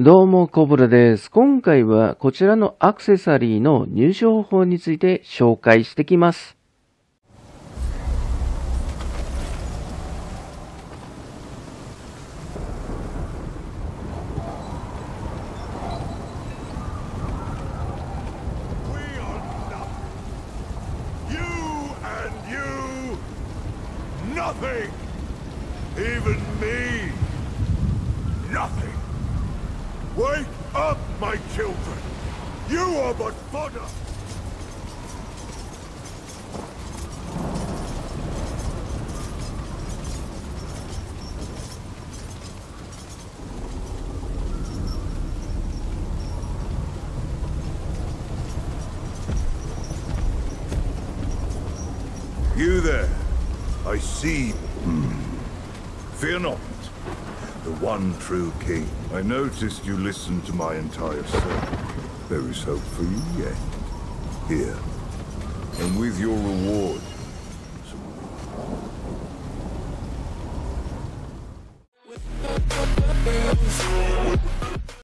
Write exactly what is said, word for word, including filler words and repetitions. どうも、コブラです。今回はこちらのアクセサリーの入手方法について紹介してきます。You there, I see. Hmm. Fear not, the one true king. I noticed you listened to my entire sermon. There is hope for you yet, here, and with your reward,